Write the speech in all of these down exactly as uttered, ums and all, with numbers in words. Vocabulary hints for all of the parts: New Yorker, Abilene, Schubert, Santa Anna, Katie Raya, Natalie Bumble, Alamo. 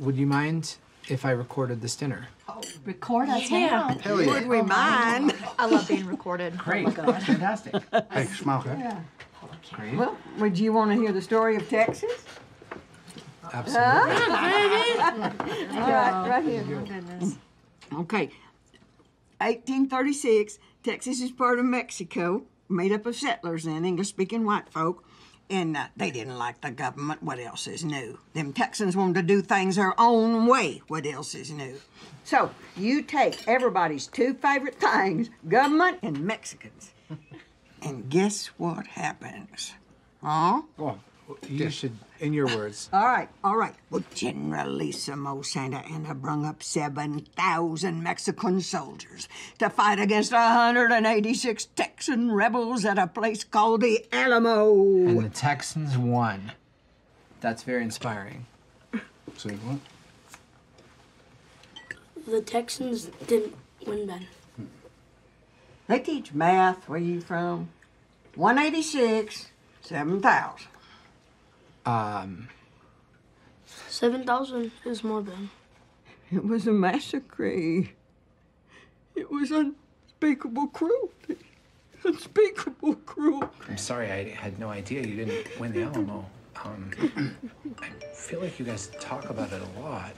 Would you mind if I recorded this dinner? Oh, record us yeah. now. Hell yeah. Would we oh, mind? I love being recorded. Great. Oh, my God. Fantastic. Thanks, Malcolm. Yeah. Great. Well, would you want to hear the story of Texas? Absolutely. Huh? All right, right here. Oh, goodness. Okay. eighteen thirty-six, Texas is part of Mexico, made up of settlers and English-speaking white folk. And uh, they didn't like the government. What else is new? Them Texans wanted to do things their own way. What else is new? So you take everybody's two favorite things, government and Mexicans. And guess what happens? Huh? Well, you should, in your words. All right, all right. Well, Generalissimo Santa Anna brung up seven thousand Mexican soldiers to fight against one hundred eighty-six Texan rebels at a place called the Alamo. And the Texans won. That's very inspiring. Say what? The Texans didn't win then. They teach math. Where you from? one eighty-six, seven thousand. Um. seven thousand is more than. It was a massacre. It was unspeakable cruelty. Unspeakable cruelty. I'm sorry, I had no idea you didn't win the Alamo. Um, I feel like you guys talk about it a lot.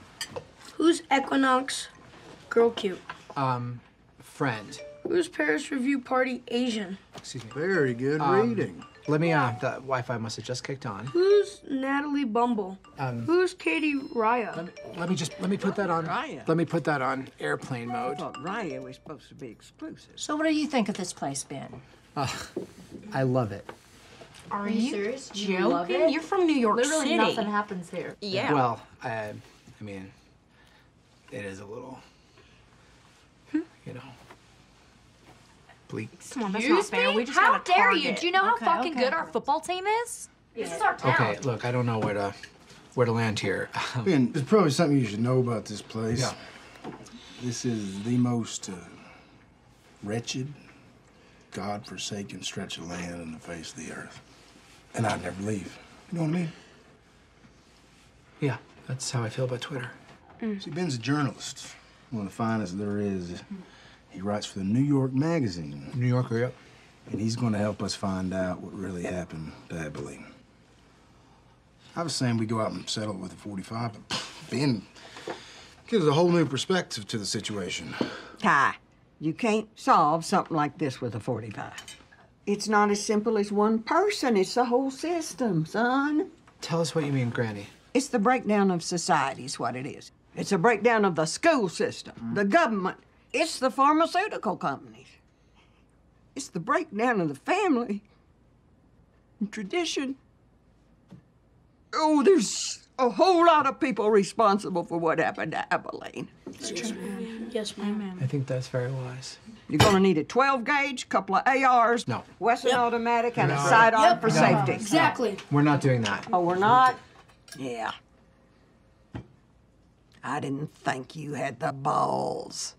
Who's Equinox Girl Cute? Um, friend. Who's Paris Review Party Asian? Excuse me. Very good um, reading. Let me, uh, the Wi-Fi must have just kicked on. Who's Natalie Bumble? Um, Who's Katie Raya? Let me, let me just, let me put that on, Raya. let me put that on airplane mode. I thought Raya was supposed to be exclusive. So what do you think of this place, Ben? Oh, I love it. Are, Are you serious? You joking? Love it? You're from New York Literally City. Literally nothing happens here. Yeah. Well, I, I mean, it is a little, hmm. you know. Come on, that's not fair. We just how dare you? It. Do you know okay, how fucking okay. good our football team is? Yeah. This is our town. Okay, look, I don't know where to where to land here. Ben, there's probably something you should know about this place. Yeah. This is the most uh, wretched, godforsaken stretch of land on the face of the earth, and I'd never leave. You know what I mean? Yeah, that's how I feel about Twitter. Mm. See, Ben's a journalist, one of the finest there is. Mm. He writes for the New York magazine. New Yorker, yep. And he's going to help us find out what really happened to Abilene. I was saying we go out and settle it with a forty-five, but Ben gives a whole new perspective to the situation. Ty, you can't solve something like this with a forty-five. It's not as simple as one person. It's the whole system, son. Tell us what you mean, Granny. It's the breakdown of society is what it is. It's a breakdown of the school system, mm. the government. It's the pharmaceutical companies. It's the breakdown of the family and tradition. Oh, there's a whole lot of people responsible for what happened to Abilene. That's true. Yes, ma'am. I think that's very wise. You're going to need a twelve gauge, couple of A Rs, no. Western yep. automatic, and no. a sidearm yep. for no. safety. Exactly. We're not doing that. Oh, we're not? Yeah. I didn't think you had the balls.